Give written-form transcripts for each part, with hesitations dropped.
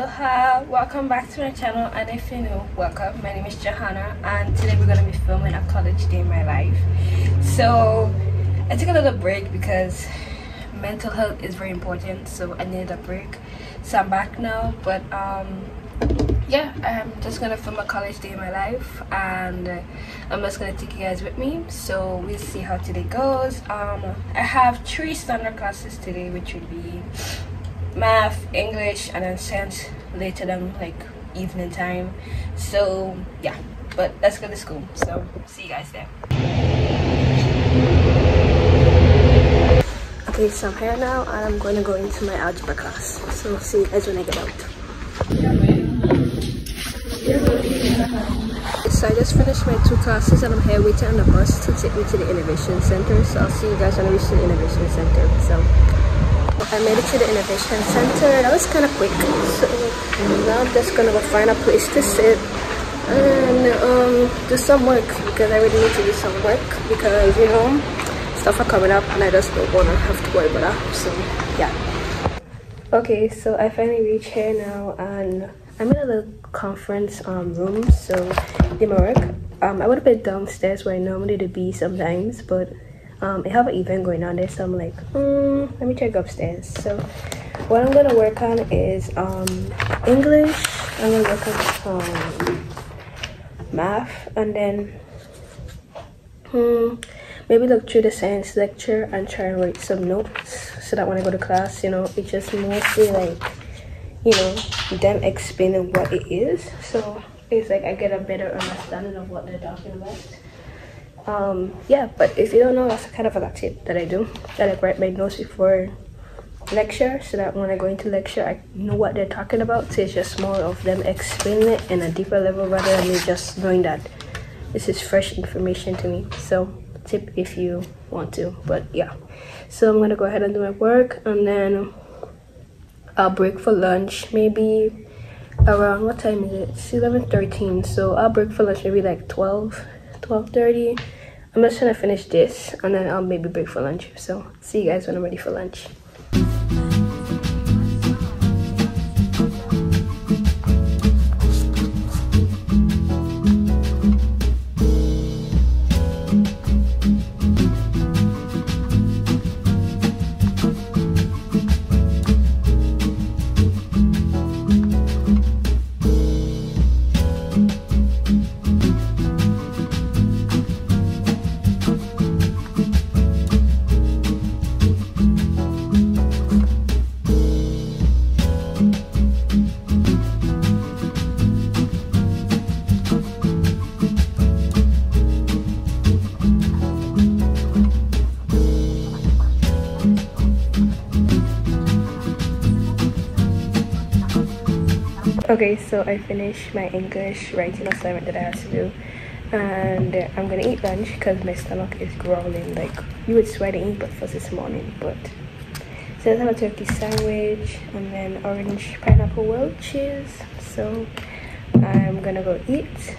Aloha, welcome back to my channel, and if you're new, welcome. My name is Johanna, and today we're going to be filming a college day in my life. So I took a little break because mental health is very important, so I needed a break, so I'm back now. But yeah, I'm just going to film a college day in my life, and I'm just going to take you guys with me, so we'll see how today goes. I have 3 standard classes today, which would be math, English, and then science later than like evening time. So yeah, but let's go to school, so see you guys there. Okay, so I'm here now and I'm going to go into my algebra class, so see you guys when I get out. So I just finished my 2 classes and I'm here waiting on the bus to take me to the Innovation Center, so I'll see you guys when I reach the Innovation Center. So I made it to the Innovation Center. That was kind of quick, so now I'm just gonna go find a place to sit and do some work, because I really need to do some work, because you know, stuff are coming up and I just don't wanna have to worry about that. So yeah. Okay, so I finally reached here now and I'm in a little conference room, so did my work. I would have been downstairs where I normally do be sometimes, but I have an event going on there, so I'm like, let me check upstairs. So what I'm gonna work on is English. I'm gonna work on math, and then maybe look through the science lecture and try and write some notes, so that when I go to class, you know, it's just mostly like, you know, them explaining what it is, so it's like I get a better understanding of what they're talking about. Yeah, but if you don't know, that's kind of a tip that I do, that I write my notes before lecture, so that when I go into lecture I know what they're talking about. So it's just more of them explaining it in a deeper level rather than me just knowing that this is fresh information to me. So tip if you want to, but yeah, so I'm gonna go ahead and do my work, and then I'll break for lunch maybe around, what time is it? It's 11:13, so I'll break for lunch maybe like 12:30. I'm just gonna finish this and then I'll maybe break for lunch, so see you guys when I'm ready for lunch. Okay, so I finished my English writing assignment that I had to do, and I'm gonna eat lunch because my stomach is growling. Like, you would swear to eat breakfast this morning, but so I have a turkey sandwich and then orange pineapple Welch's. So I'm gonna go eat,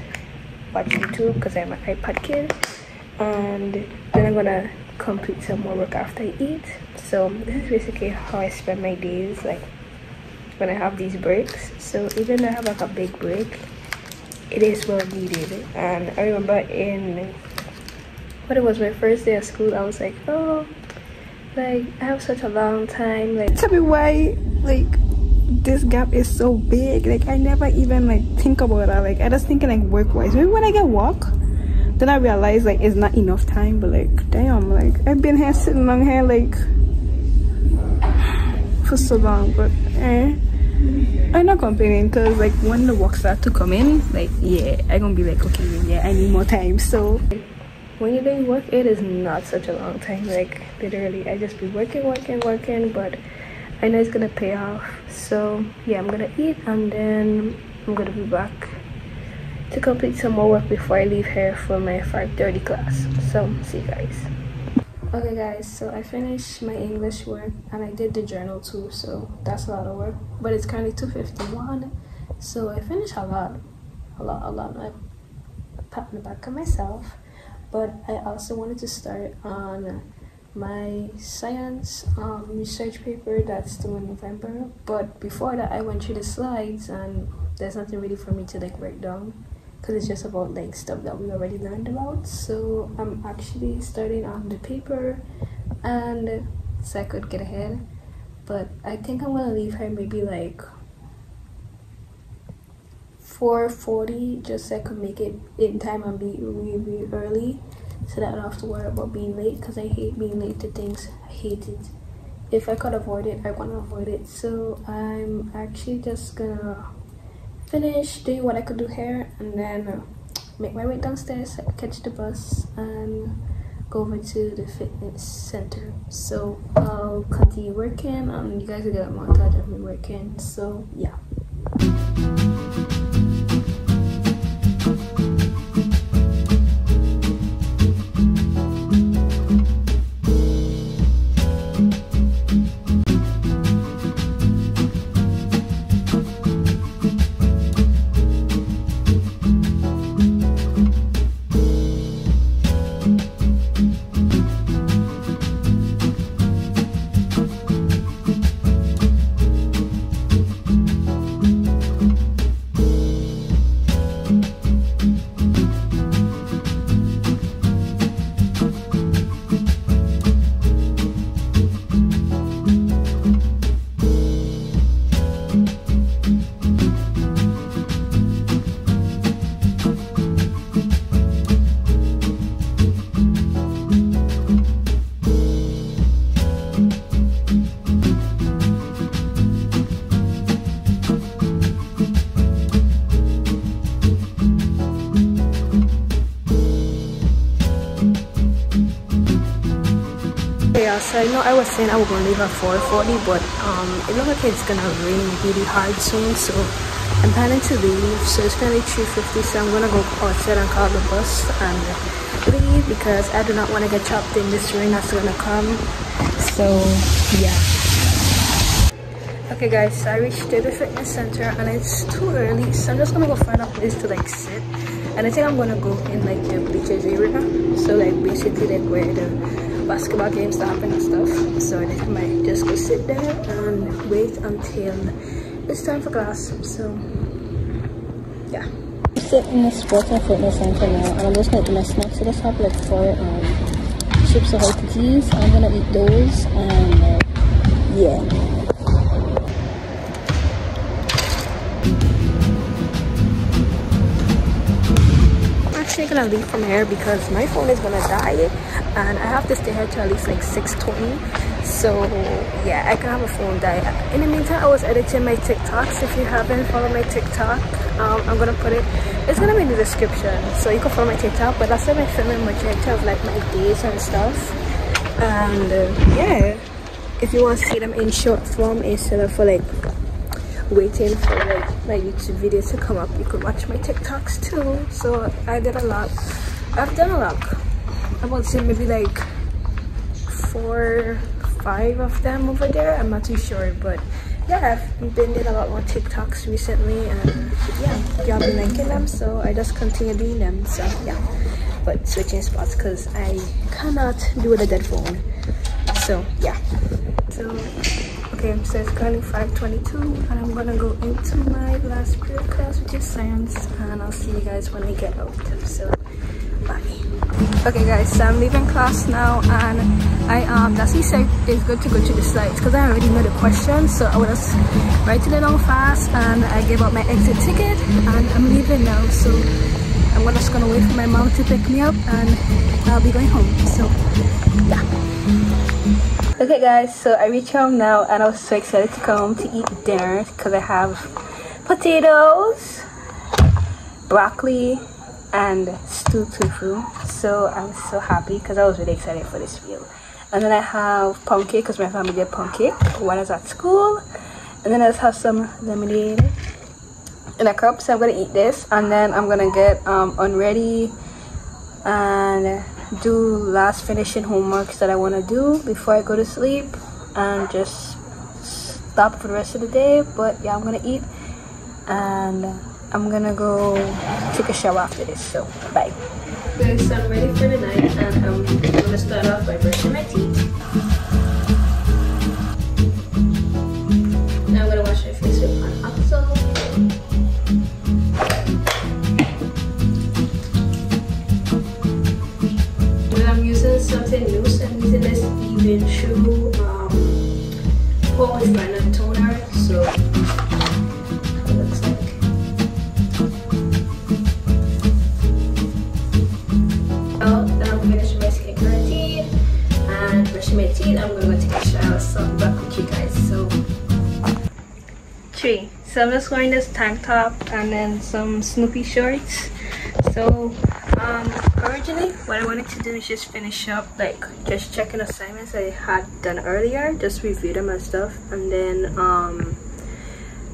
watch YouTube because I'm an iPad kid, and then I'm gonna complete some more work after I eat. So this is basically how I spend my days, like when I have these breaks. So even though I have like a big break, it is well needed. And I remember in what it was my first day of school, I was like, oh, like I have such a long time, like tell me why like this gap is so big. Like I never even like think about that. Like I just thinking like work wise maybe when I get work, then I realize like it's not enough time, but like damn, like I've been here sitting long here like for so long. But I'm not complaining, because like when the work starts to come in, like yeah, I'm gonna be like, okay, yeah, I need more time. So when you're doing work, it is not such a long time. Like literally I just be working, but I know it's gonna pay off. So yeah, I'm gonna eat and then I'm gonna be back to complete some more work before I leave here for my 5:30 class. So see you guys. Okay guys, so I finished my English work and I did the journal too, so that's a lot of work, but it's currently 2:51, so I finished a lot. I pat on the back of myself, but I also wanted to start on my science research paper that's due in November. But before that, I went through the slides, and there's nothing really for me to like write down, because it's just about like stuff that we already learned about. So I'm actually starting on the paper, and so I could get ahead. But I think I'm gonna leave her maybe like 4:40, just so I could make it in time and be really early, so that I don't have to worry about being late, because I hate being late to things. I hate it. If I could avoid it, I want to avoid it. So I'm actually just gonna finish doing what I could do here, and then make my way downstairs, catch the bus, and go over to the fitness center. So I'll continue working. You guys will get a montage of me working. So yeah. So I know I was saying I was gonna leave at 4:40, but it looks like it's gonna rain really hard soon, so I'm planning to leave. So it's gonna be 3:50, so I'm gonna go outside and call the bus and leave, because I do not want to get chopped in this rain that's gonna come. So yeah. Okay guys, so I reached the fitness center and it's too early, so I'm just gonna go find a place to like sit, and I think I'm gonna go in like the bleachers area, so like basically like where the basketball games that happen and stuff. So I think I might just go sit there and wait until it's time for class. So yeah, I sit in the sports and fitness center now, and I'm just gonna eat my snacks. So I just have like 4 chips of cookies. I'm gonna eat those, and yeah. Gonna leave from here because my phone is gonna die, and I have to stay here till at least like 6:20. So yeah, I can have a phone die. In the meantime, I was editing my TikToks. If you haven't followed my TikTok, I'm gonna put it, it's gonna be in the description, so you can follow my TikTok. But last time I filmed a majority of like my days and stuff, and yeah, if you want to see them in short form instead of for like waiting for like my YouTube videos to come up, you could watch my TikToks too. So I've done a lot. I would say maybe like 4 5 of them over there, I'm not too sure. But yeah, I've been doing a lot more TikToks recently, and yeah, y'all been liking them, so I just continue doing them. So yeah, but switching spots because I cannot do with a dead phone. So yeah, so okay, so it's currently 5:22, and I'm gonna go into my last period class, which is science, and I'll see you guys when I get out. So bye. Okay guys, so I'm leaving class now, and that's he said it's good to go to the slides because I already know the questions, so I was just writing it down fast, and I gave out my exit ticket, and I'm leaving now. So I'm just gonna wait for my mom to pick me up, and I'll be going home. So yeah. Okay guys, so I reached home now, and I was so excited to come home to eat dinner because I have potatoes, broccoli, and stewed tofu. So I'm so happy because I was really excited for this meal. And then I have pound cake because my family did pound cake when I was at school. And then I just have some lemonade in a cup, so I'm gonna eat this, and then I'm gonna get unready and do last finishing homeworks that I want to do before I go to sleep and just stop for the rest of the day. But yeah, I'm gonna eat, and I'm gonna go take a shower after this. So bye. Okay, so I'm ready for the night, and I'm gonna start off by brushing my teeth. Now I'm gonna wash my face with Pantene. Something new, so I'm using this Even True Pore Liner Toner. So it looks like. Well, then I'm finished with my skincare routine and brushing my teeth. I'm gonna go take a shower, so I'm back with you guys. So, so I'm just wearing this tank top and then some Snoopy shorts. So, originally what I wanted to do is just finish up, like, just checking assignments I had done earlier, just review them and stuff, and then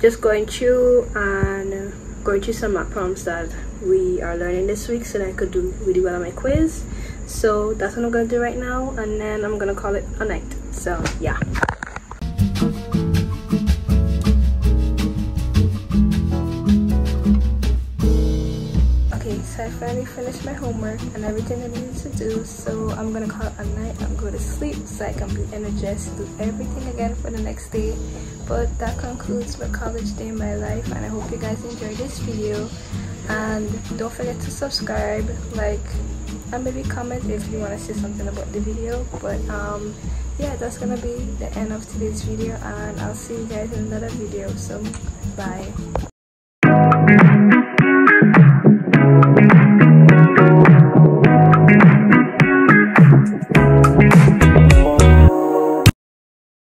just going through some of my prompts that we are learning this week so that I could do really well on my quiz. So that's what I'm gonna do right now, and then I'm gonna call it a night. So yeah. So I finally finished my homework and everything I needed to do, so I'm gonna call it a night and go to sleep so I can be energized to do everything again for the next day. But that concludes my college day in my life, and I hope you guys enjoyed this video, and don't forget to subscribe, like, and maybe comment if you want to say something about the video. But yeah, that's gonna be the end of today's video, and I'll see you guys in another video. So bye.